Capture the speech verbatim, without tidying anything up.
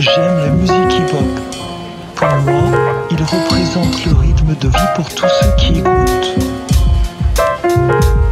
J'aime la musique hip-hop. Pour moi, il représente le rythme de vie pour tous ceux qui écoutent.